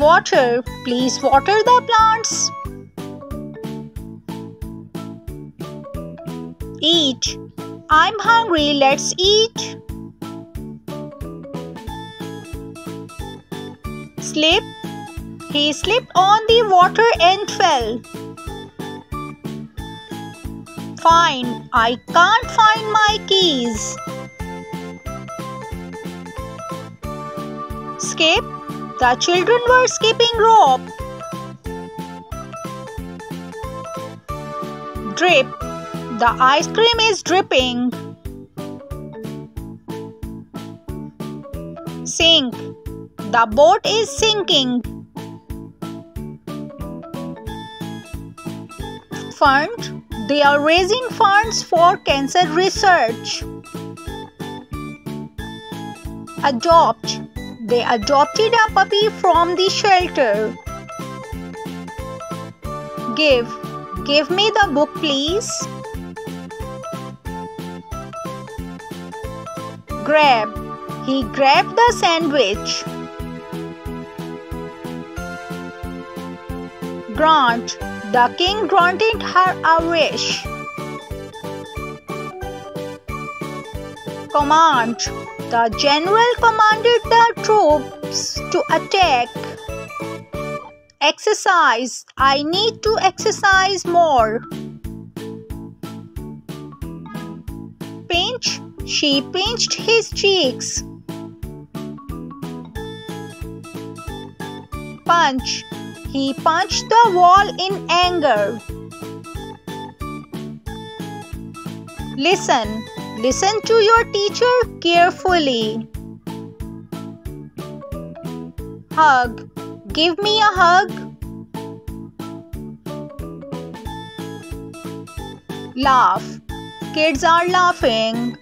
water. Please water the plants. Eat. I'm hungry. Let's eat. Slip. He slipped on the water and fell. Find. I can't find my keys. Skip. The children were skipping rope. Drip. The ice cream is dripping. Sink. The boat is sinking. Fund. They are raising funds for cancer research. Adopt. They adopted a puppy from the shelter. Give. Give me the book, please. Grab. He grabbed the sandwich. Grant. The king granted her a wish. Command. The general commanded the troops to attack. Exercise. I need to exercise more. Pinch. She pinched his cheeks. Punch. He punched the wall in anger. Listen. Listen to your teacher carefully. Hug. Give me a hug. Laugh. Kids are laughing.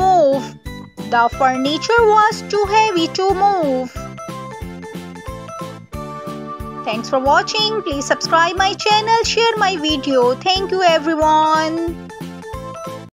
Move. The furniture was too heavy to move. Thanks for watching. Please subscribe my channel, share my video. Thank you everyone.